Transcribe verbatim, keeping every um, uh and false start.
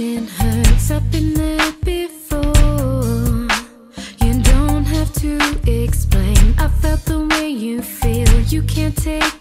Touching hurts, I've been there before. You don't have to explain. I felt the way you feel, you can't take